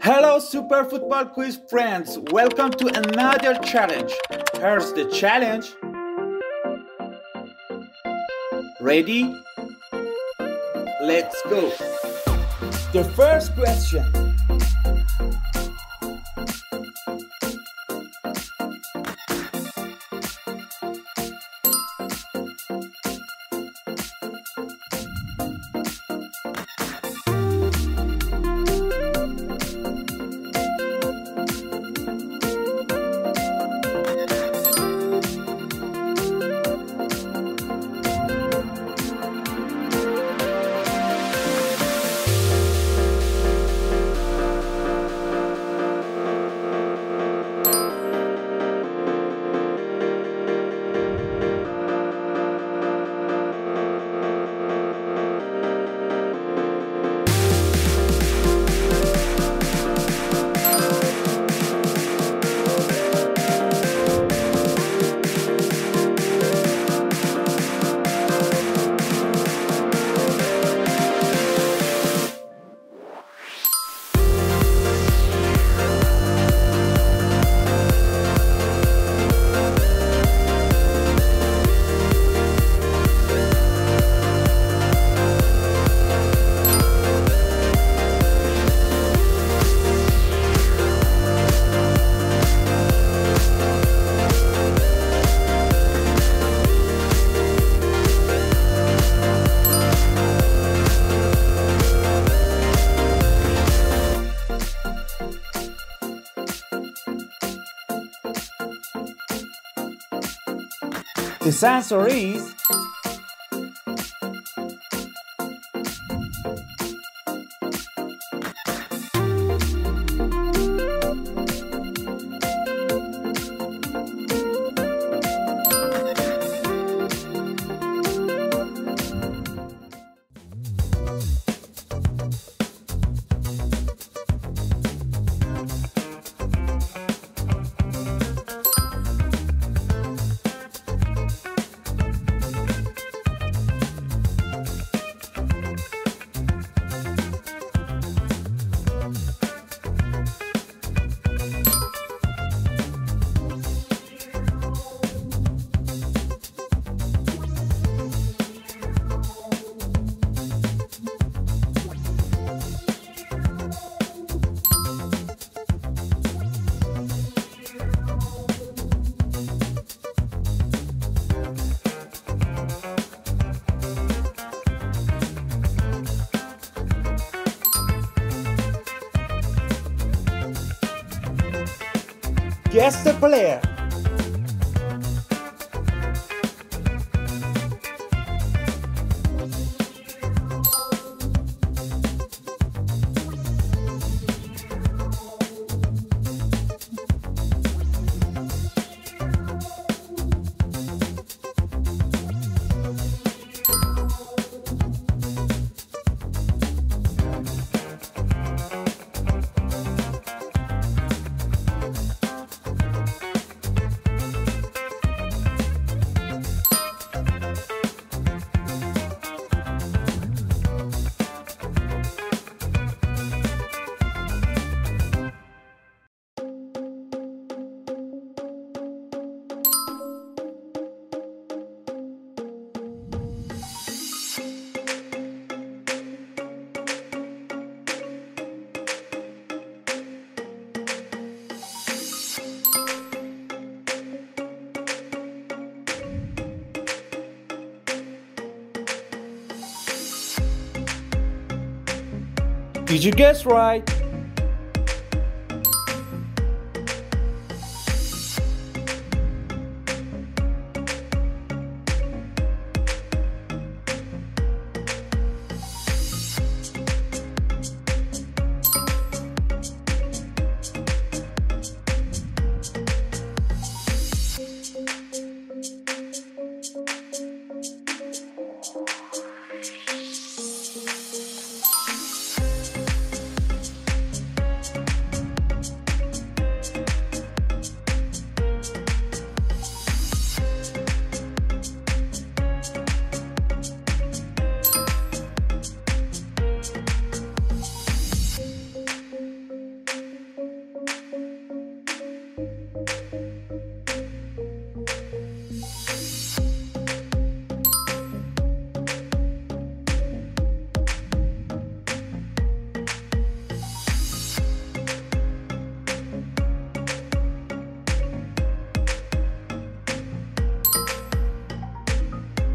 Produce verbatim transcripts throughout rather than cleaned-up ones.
Hello Super Football Quiz friends, welcome to another challenge. Here's the challenge. Ready? Let's go. The first question. The answer is guess the player. Did you guess right?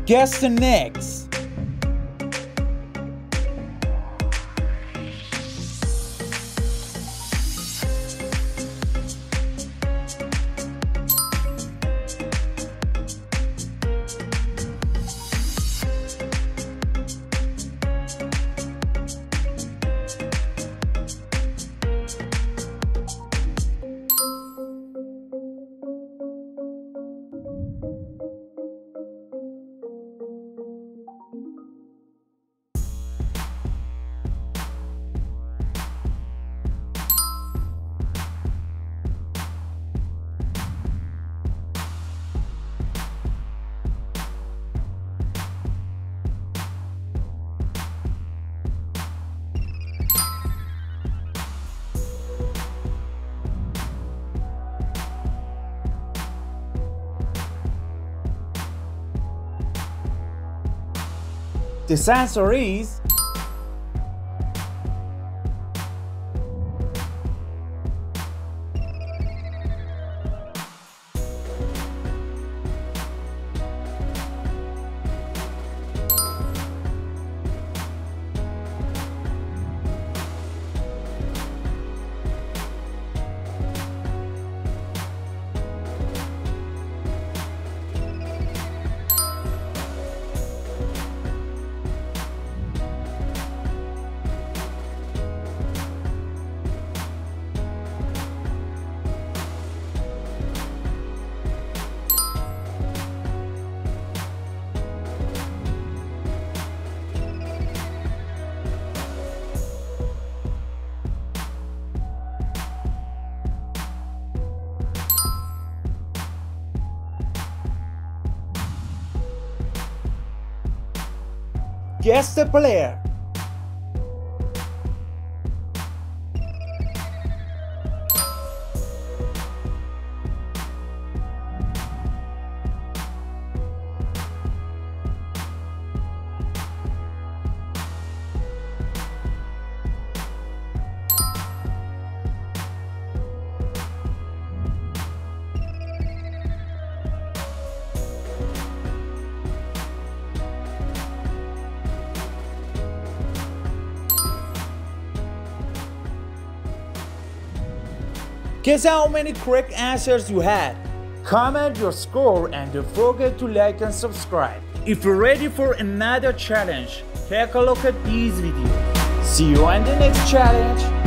Guess the next. The answer is guess the player. Guess how many correct answers you had. Comment your score and don't forget to like and subscribe. If you're ready for another challenge, take a look at this video. See you in the next challenge.